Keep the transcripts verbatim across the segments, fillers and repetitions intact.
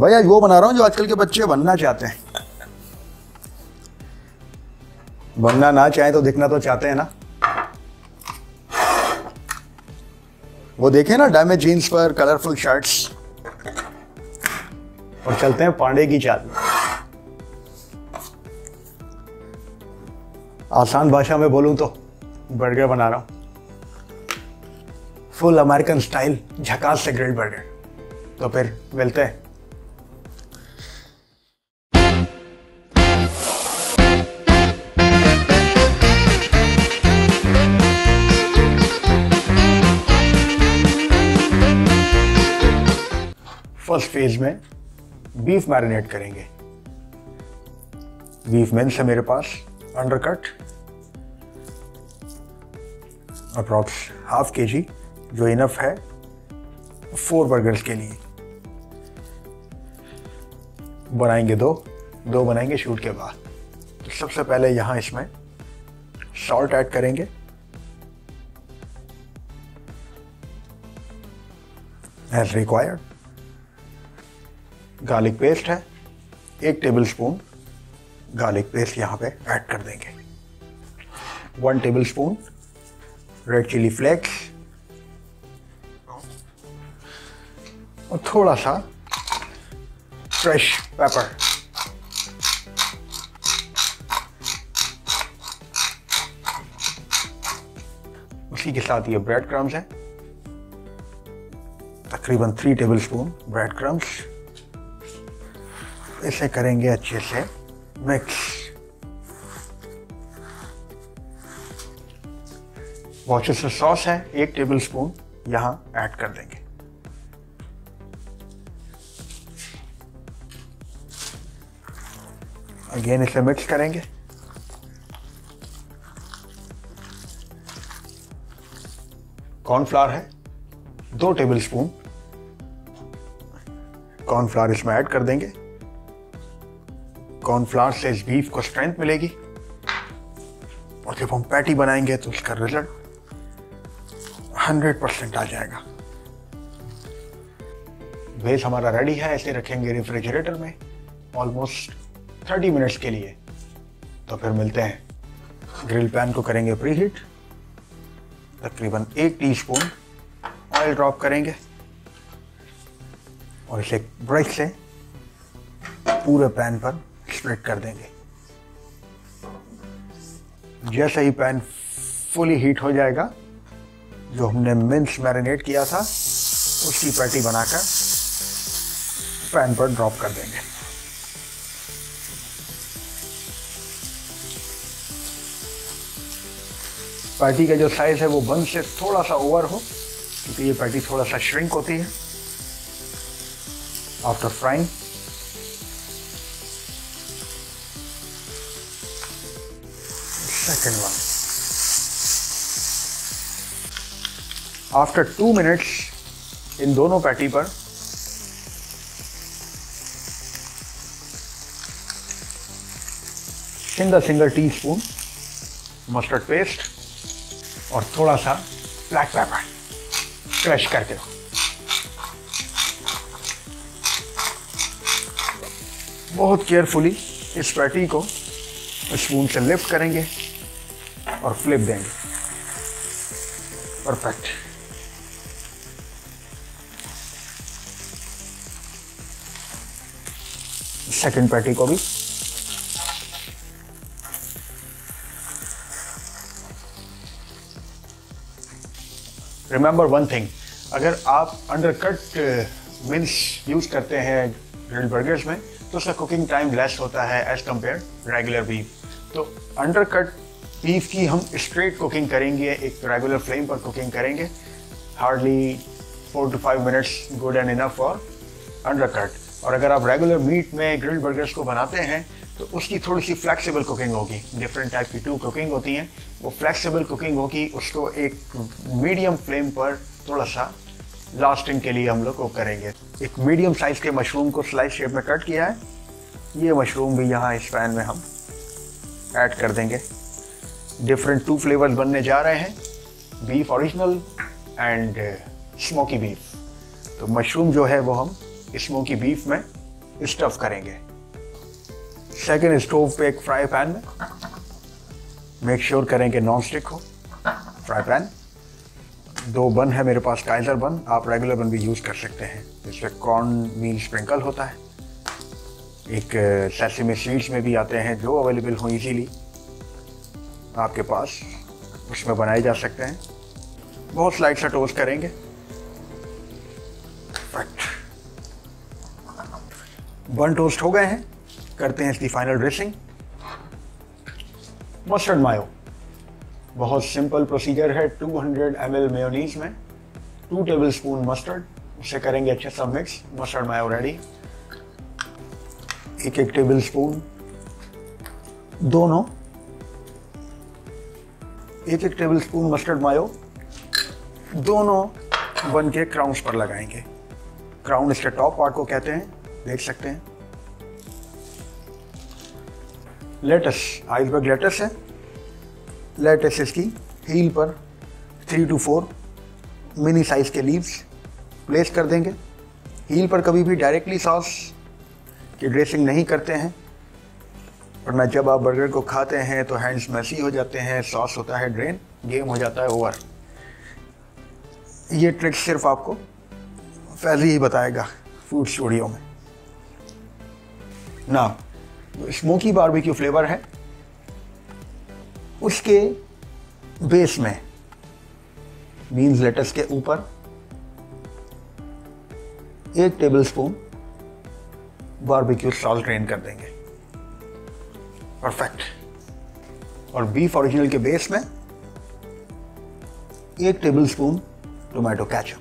भाई आज वो बना रहा हूँ जो आजकल के बच्चे बनना चाहते हैं, बनना ना चाहे तो दिखना तो चाहते हैं ना। वो देखे ना डैमेज जीन्स पर कलरफुल शर्ट्स और चलते हैं पांडे की चाल में। आसान भाषा में बोलूं तो बर्गर बना रहा हूं, फुल अमेरिकन स्टाइल झकास से ग्रिल्ड बर्गर। तो फिर मिलते हैं। फर्स्ट फेज में बीफ मैरिनेट करेंगे। बीफ मिन्स है मेरे पास, अंडरकट अप्रॉक्स हाफ के जी, जो इनफ है फोर बर्गर्स के लिए। बनाएंगे दो दो बनाएंगे शूट के बाद। तो सबसे पहले यहाँ इसमें सॉल्ट ऐड करेंगे, एज रिक्वायर्ड। गार्लिक पेस्ट है, एक टेबलस्पून गार्लिक पेस्ट यहाँ पे ऐड कर देंगे। One tablespoon red chilli flakes और थोड़ा सा फ्रेश पेपर। उसी के साथ ये ब्रेड क्रम्स हैं, तकरीबन थ्री टेबलस्पून ब्रेड क्रम्स। इसे करेंगे अच्छे से मिक्स। वॉचेस्टर सॉस है, एक टेबलस्पून यहां ऐड कर देंगे। अगेन इसे मिक्स करेंगे। कॉर्नफ्लावर है, दो टेबलस्पून कॉर्नफ्लावर इसमें ऐड कर देंगे। कॉर्नफ्लावर से इस बीफ को स्ट्रेंथ मिलेगी और जब हम पैटी बनाएंगे तो उसका रिजल्ट हंड्रेड परसेंट आ जाएगा। बेस हमारा रेडी है, इसे रखेंगे रेफ्रिजरेटर में ऑलमोस्ट थर्टी मिनट्स के लिए। तो फिर मिलते हैं। ग्रिल पैन को करेंगे प्रीहीट, तकरीबन एक टीस्पून ऑयल ड्रॉप करेंगे और इसे ब्रश से पूरे पैन पर स्प्रेड कर देंगे। जैसे ही पैन फुली हीट हो जाएगा, जो हमने मिन्स मैरिनेट किया था उसकी पैटी बनाकर पैन पर ड्रॉप कर देंगे। पैटी का जो साइज है वो बन से थोड़ा सा ओवर हो, क्योंकि ये पैटी थोड़ा सा श्रिंक होती है after frying. Second one. After two minutes, इन दोनों पैटी पर single single teaspoon mustard paste और थोड़ा सा ब्लैक पेपर क्रश करके बहुत केयरफुली इस पैटी को स्पून से लिफ्ट करेंगे और फ्लिप देंगे। परफेक्ट। सेकंड पैटी को भी रिमेंबर वन थिंग, अगर आप अंडरकट मिन्स यूज करते हैं ग्रिल्ड बर्गर्स में तो उसका कुकिंग टाइम लेस होता है एज कंपेयर रेगुलर बीफ। तो अंडरकट बीफ की हम स्ट्रेट कुकिंग करेंगे, एक रेगुलर फ्लेम पर कुकिंग करेंगे। Hardly four to five minutes good and enough for undercut. और अगर आप रेगुलर मीट में ग्रिल्ड बर्गर्स को बनाते हैं तो उसकी थोड़ी सी फ्लैक्सिबल कुकिंग होगी। डिफरेंट टाइप की टू कुकिंग होती हैं, वो फ्लैक्सिबल कुकिंग होगी, उसको एक मीडियम फ्लेम पर थोड़ा सा लास्टिंग के लिए हम लोग वो करेंगे। एक मीडियम साइज़ के मशरूम को स्लाइस शेप में कट किया है, ये मशरूम भी यहाँ इस पैन में हम ऐड कर देंगे। डिफरेंट टू फ्लेवर्स बनने जा रहे हैं, beef original and smoky beef. तो मशरूम जो है वो हम स्मोकी बीफ में स्टफ़ करेंगे। सेकेंड स्टोव पे एक फ्राई पैन में मेक श्योर करेंगे नॉन स्टिक हो फ्राई पैन। दो बन है मेरे पास, काइजर बन, आप रेगुलर बन भी यूज़ कर सकते हैं, जिसमें कॉर्न मील स्प्रिंकल होता है। एक सेसमी सीड्स में भी आते हैं जो अवेलेबल हों इजीली आपके पास, उसमें बनाए जा सकते हैं। बहुत स्लाइट सा टोस्ट करेंगे। बन टोस्ट हो गए हैं, करते हैं इसकी फाइनल ड्रेसिंग। मस्टर्ड मायो बहुत सिंपल प्रोसीजर है। Two hundred M L mayonnaise में टू टेबलस्पून मस्टर्ड, उसे करेंगे अच्छा सा मिक्स। Mustard mayo ready. एक एक टेबलस्पून, दोनों एक एक टेबलस्पून मस्टर्ड मायो दोनों बन के क्राउन्स पर लगाएंगे। क्राउन इसके टॉप पार्ट को कहते हैं, देख सकते हैं। लेटस, आइसबर्ग लेटस है। लेटस इसकी हील पर three to four mini size के लीव्स प्लेस कर देंगे। हील पर कभी भी डायरेक्टली सॉस की ड्रेसिंग नहीं करते हैं, वरना जब आप बर्गर को खाते हैं तो हैंड्स मैसी हो जाते हैं, सॉस होता है ड्रेन, गेम हो जाता है ओवर। ये ट्रिक सिर्फ आपको फैजी ही बताएगा फूड स्टूडियो में। ना स्मोकी बारबेक्यू फ्लेवर है, उसके बेस में बीन्स लेटस के ऊपर एक टेबलस्पून बारबेक्यू सॉस ग्रेन कर देंगे। परफेक्ट। और बीफ ओरिजिनल के बेस में एक tablespoon tomato ketchup.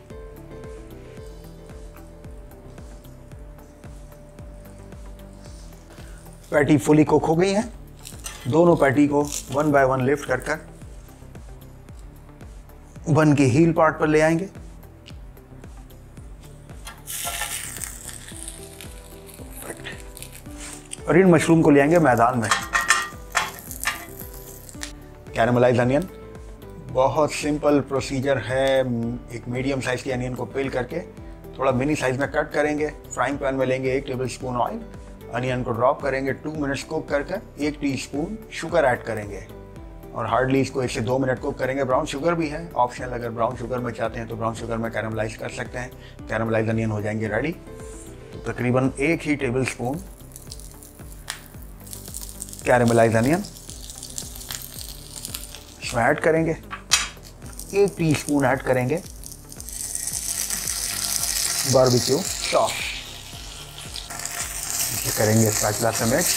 Patty fully cook हो गई है, दोनों पैटी को वन बाय वन लिफ्ट कर कर बन के हील पार्ट पर ले आएंगे। और इन मशरूम को ले आएंगे मैदान में। कैरामलाइज अनियन बहुत सिंपल प्रोसीजर है। एक मीडियम साइज की अनियन को पील करके थोड़ा मिनी साइज में कट करेंगे। फ्राइंग पैन में लेंगे एक टेबलस्पून ऑयल, अनियन को ड्रॉप करेंगे। टू मिनट्स कुक करके एक टीस्पून शुगर ऐड करेंगे और हार्डली इसको एक से दो मिनट कुक करेंगे। ब्राउन शुगर भी है ऑप्शनल, अगर ब्राउन शुगर में चाहते हैं तो ब्राउन शुगर में कैरामलाइज कर सकते हैं। कैरामलाइज अनियन हो जाएंगे रेडी। तो तकरीबन एक ही टेबलस्पून कैरामलाइज अनियन इसमें ऐड करेंगे। एक टीस्पून ऐड करेंगे बारबेक्यू सॉस, इसे करेंगे स्पैटुला से मिक्स।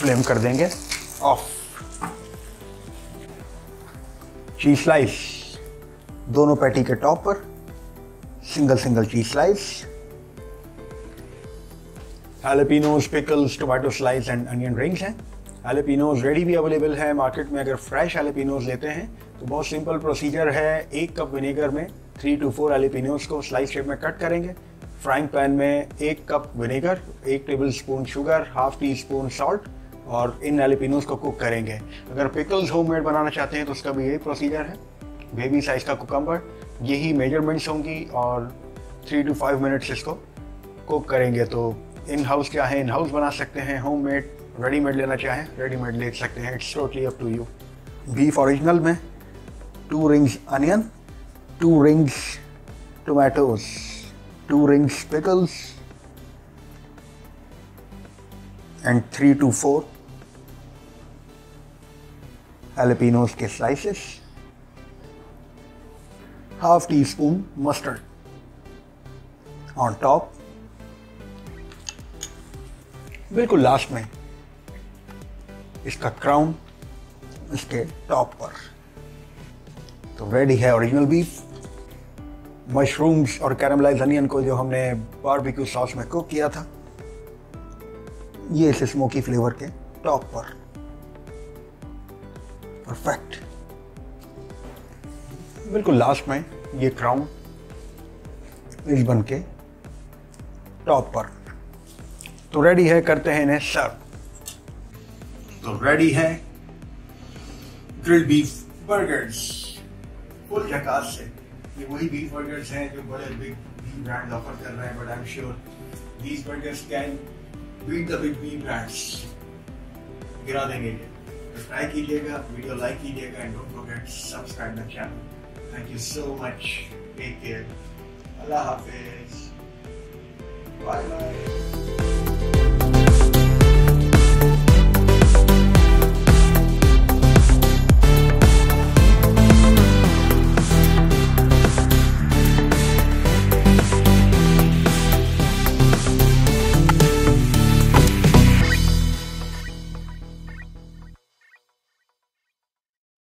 फ्लेम कर देंगे ऑफ। चीज स्लाइस दोनों पैटी के टॉप पर single single cheese slice. Jalapenos, pickles, tomato slice and onion rings हैं। हैलेपिनोज रेडी भी अवेलेबल है मार्केट में। अगर फ्रेश हैलेपिनोज लेते हैं तो बहुत सिंपल प्रोसीजर है। एक कप विनेगर में थ्री टू फोर हैलेपिनोज को स्लाइस शेप में कट करेंगे। फ्राइंग पैन में एक कप विनेगर, एक tablespoon sugar, half teaspoon salt और इन हैलेपिनोज को कुक करेंगे। अगर पिकल्स होममेड बनाना चाहते हैं तो उसका भी यही प्रोसीजर है। बेबी साइज का कुकम्बर, यही मेजरमेंट्स होंगी और थ्री टू फाइव मिनट्स इसको कुक करेंगे। तो इन हाउस क्या है, इन हाउस बना सकते हैं, होममेड, रेडीमेड लेना चाहें रेडीमेड ले सकते हैं, it's totally up to you. Beef original में two rings onion, two rings tomatoes, two rings pickles and three to four jalapenos के slices, half teaspoon mustard on top. बिल्कुल last में इसका क्राउन इसके top पर। तो ready है original beef. Mushrooms और कैरमलाइज अनियन को जो हमने बारबेक्यू सॉस में कुक किया था, ये इस स्मोकी फ्लेवर के टॉप पर परफेक्ट। बिल्कुल लास्ट में ये क्राउन इस बन के टॉप पर। तो रेडी है, करते हैं इन्हें सर्व। तो रेडी है ग्रिल्ड बीफ बर्गर्स फुल झकास से। ये वही बीफ बर्गर्स हैं जो बड़े बिग बीफ ब्रांड ऑफर कर रहे हैं, but I am sure these burgers can beat the big beef brands. गिरा देंगे ये। ट्राई कीजिएगा, वीडियो लाइक कीजिएगा and don't forget subscribe the channel. Thank you so much, take care, अल्लाह हाफिज, बाय बाय।